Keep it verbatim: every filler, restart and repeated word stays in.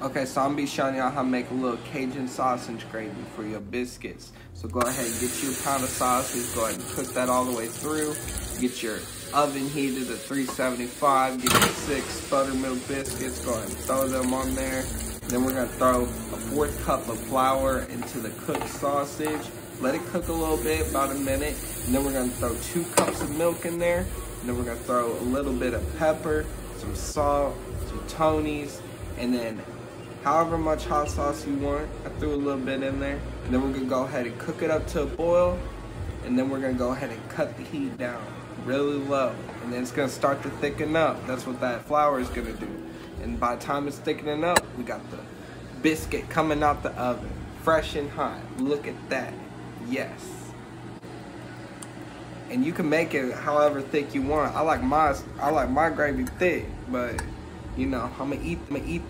Okay, so I'm gonna be showing y'all how to make a little Cajun sausage gravy for your biscuits. So go ahead and get you a pound of sausage, go ahead and cook that all the way through. Get your oven heated at three seventy-five, get your six buttermilk biscuits, go ahead and throw them on there. Then we're gonna throw a fourth cup of flour into the cooked sausage. Let it cook a little bit, about a minute. And then we're gonna throw two cups of milk in there. And then we're gonna throw a little bit of pepper, some salt, some Tony's, and then however much hot sauce you want. I threw a little bit in there. And then we're gonna go ahead and cook it up to a boil. And then we're gonna go ahead and cut the heat down really low. And then it's gonna start to thicken up. That's what that flour is gonna do. And by the time it's thickening up, we got the biscuit coming out the oven, fresh and hot. Look at that, yes. And you can make it however thick you want. I like my, I like my gravy thick, but you know, I'm gonna eat, I'm gonna eat.